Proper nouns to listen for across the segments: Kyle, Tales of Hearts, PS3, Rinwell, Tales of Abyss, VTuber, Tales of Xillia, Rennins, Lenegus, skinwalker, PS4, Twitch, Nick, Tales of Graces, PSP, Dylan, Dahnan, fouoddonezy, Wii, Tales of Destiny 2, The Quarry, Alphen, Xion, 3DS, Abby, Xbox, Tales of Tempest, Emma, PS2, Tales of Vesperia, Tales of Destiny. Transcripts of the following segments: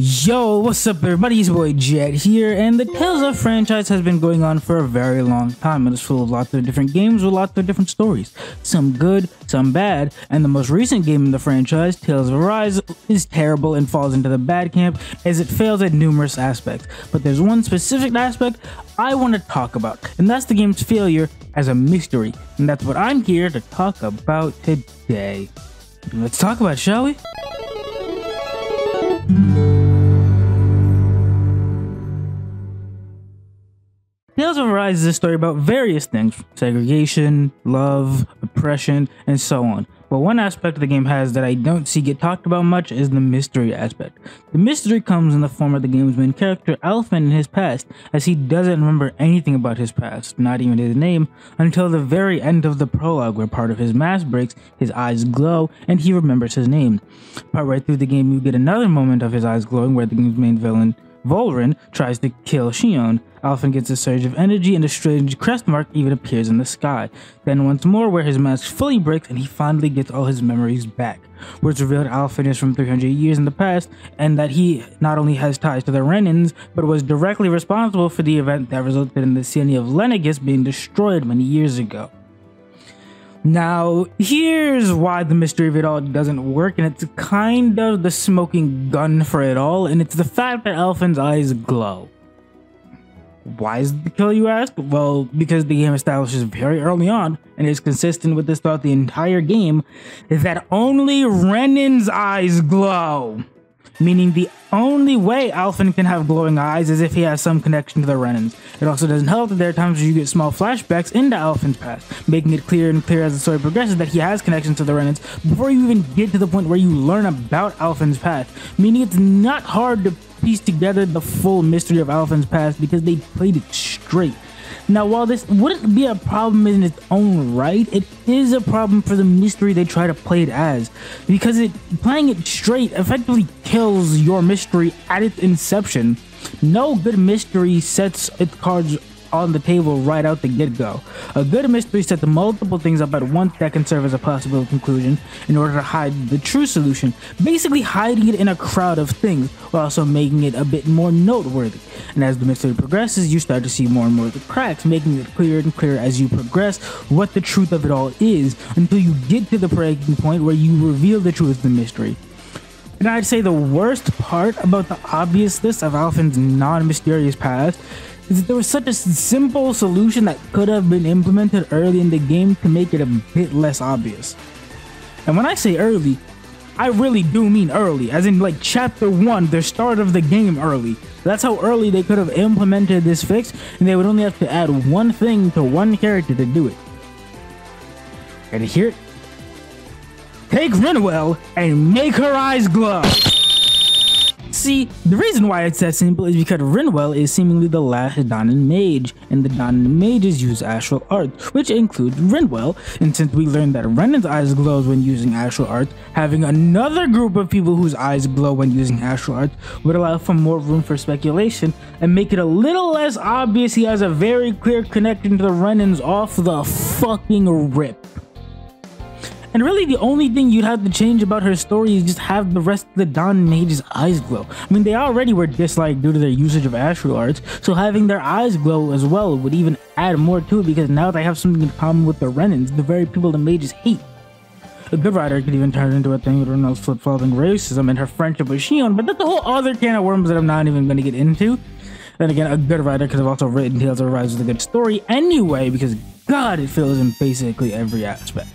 Yo, what's up everybody, it's your boy Jet here, and the Tales of franchise has been going on for a very long time. It is full of lots of different games with lots of different stories, some good, some bad, and the most recent game in the franchise, Tales of Arise, is terrible and falls into the bad camp as it fails at numerous aspects. But there's one specific aspect I want to talk about, and that's the game's failure as a mystery, and that's what I'm here to talk about today. Let's talk about it, shall we? Tales of Arise is a story about various things: segregation, love, oppression, and so on. But one aspect the game has that I don't see get talked about much is the mystery aspect. The mystery comes in the form of the game's main character, Alphen, and his past, as he doesn't remember anything about his past, not even his name, until the very end of the prologue, where part of his mask breaks, his eyes glow, and he remembers his name. Part right through the game, you get another moment of his eyes glowing where the game's main villain, Volren, tries to kill Xion. Alphen gets a surge of energy and a strange crest mark even appears in the sky. Then once more, where his mask fully breaks and he finally gets all his memories back, where it's revealed Alphen is from 300 years in the past and that he not only has ties to the Rennins, but was directly responsible for the event that resulted in the city of Lenegus being destroyed many years ago. Now, here's why the mystery of it all doesn't work, and it's kind of the smoking gun for it all, and it's the fact that Alphen's eyes glow. Why is it the kill, you ask? Well, because the game establishes very early on, and is consistent with this throughout the entire game, that only Rennins' eyes glow. Meaning the only way Alphen can have glowing eyes is if he has some connection to the Rennins. It also doesn't help that there are times where you get small flashbacks into Alphen's past, making it clearer and clearer as the story progresses that he has connections to the Rennins before you even get to the point where you learn about Alphen's past. Meaning it's not hard to piece together the full mystery of Alphen's past because they played it straight. Now, while this wouldn't be a problem in its own right, it is a problem for the mystery they try to play it as, because playing it straight effectively kills your mystery at its inception. No good mystery sets its cards on the table right out the get-go. A good mystery sets multiple things up at once that can serve as a possible conclusion in order to hide the true solution, basically hiding it in a crowd of things while also making it a bit more noteworthy. And as the mystery progresses, you start to see more and more of the cracks, making it clearer and clearer as you progress what the truth of it all is, until you get to the breaking point where you reveal the truth of the mystery. And I'd say the worst part about the obviousness of Alphen's non-mysterious past is that there was such a simple solution that could have been implemented early in the game to make it a bit less obvious. And when I say early, I really do mean early, as in like chapter 1, the start of the game early. That's how early they could have implemented this fix, and they would only have to add one thing to one character to do it. Ready to hear it? Take Rinwell and make her eyes glow! See, the reason why it's that simple is because Rinwell is seemingly the last Dahnan mage, and the Dahnan mages use astral arts, which includes Rinwell, and since we learned that Rennins' eyes glow when using astral arts, having another group of people whose eyes glow when using astral arts would allow for more room for speculation and make it a little less obvious he has a very clear connection to the Rennins off the fucking rip. And really the only thing you'd have to change about her story is just have the rest of the Dahnan mages' eyes glow. I mean, they already were disliked due to their usage of astral arts, so having their eyes glow as well would even add more to it, because now they have something in common with the Rennins, the very people the mages hate. A good writer could even turn it into a thing with Rinwell's flip-flopping racism and her friendship with Xion, but that's a whole other can of worms that I'm not even going to get into. Then again, a good writer could have also written Tales of Arise with a good story anyway, because god, it fails in basically every aspect.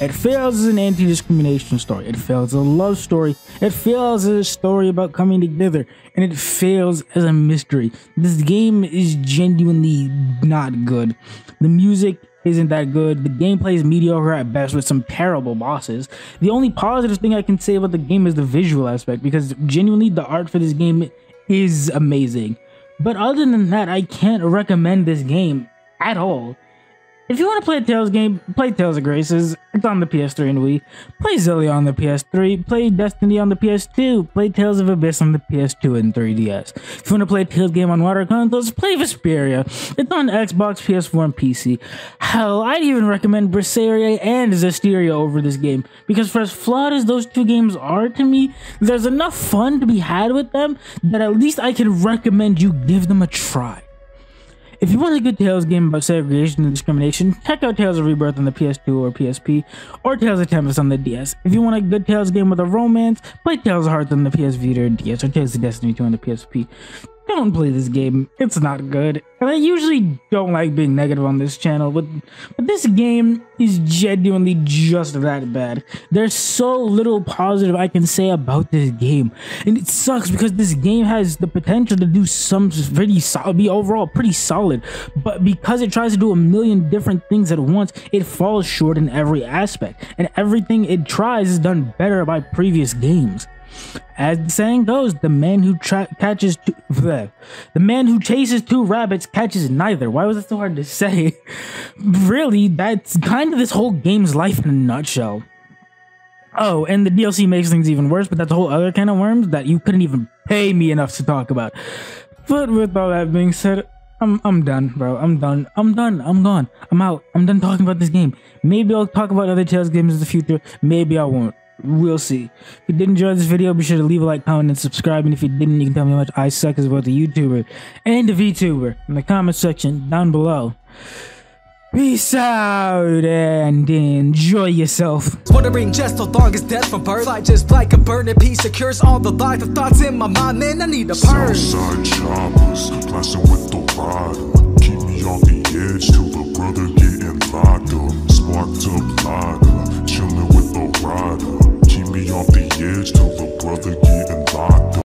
It fails as an anti-discrimination story, it fails as a love story, it fails as a story about coming together, and it fails as a mystery. This game is genuinely not good. The music isn't that good, the gameplay is mediocre at best with some terrible bosses. The only positive thing I can say about the game is the visual aspect, because genuinely the art for this game is amazing. But other than that, I can't recommend this game at all. If you want to play a Tales game, play Tales of Graces. It's on the PS3 and Wii. Play Xillia on the PS3. Play Destiny on the PS2. Play Tales of Abyss on the PS2 and 3DS. If you want to play a Tales game on water consoles, play Vesperia. It's on Xbox, PS4, and PC. Hell, I'd even recommend Berseria and Zestiria over this game, because for as flawed as those two games are to me, there's enough fun to be had with them that at least I can recommend you give them a try. If you want a good Tales game about segregation and discrimination, check out Tales of Rebirth on the PS2 or PSP, or Tales of Tempest on the DS. If you want a good Tales game with a romance, play Tales of Hearts on the PS Vita or DS, or Tales of Destiny 2 on the PSP. Don't play this game, it's not good. And I usually don't like being negative on this channel, but this game is genuinely just that bad. There's so little positive I can say about this game, and it sucks because this game has the potential to do some pretty solid, be overall pretty solid, but because it tries to do a million different things at once, it falls short in every aspect, and everything it tries is done better by previous games. As the saying goes, the man who chases two rabbits catches neither. Why was that so hard to say? Really, that's kind of this whole game's life in a nutshell. Oh, and the DLC makes things even worse, but that's a whole other kind of worms that you couldn't even pay me enough to talk about. But with all that being said, I'm done, bro. I'm done. I'm gone. I'm out. I'm done talking about this game. Maybe I'll talk about other Tales games in the future. Maybe I won't. We'll see. If you did enjoy this video, be sure to leave a like, comment, and subscribe. And if you didn't, you can tell me how much I suck as both a YouTuber and a VTuber in the comment section down below. Peace out and enjoy yourself. Wondering just how long is death from birth? I just like a burning piece secures all the life of thoughts in my mind. Man, I need a purge. Southside choppers, classing with the rod. Keep me on the edge till the brother getting locked up. Sparked up lager, chilling with the rider. Off the edge till the brother getting locked up.